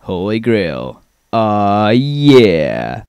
Holy Grail. Yeah.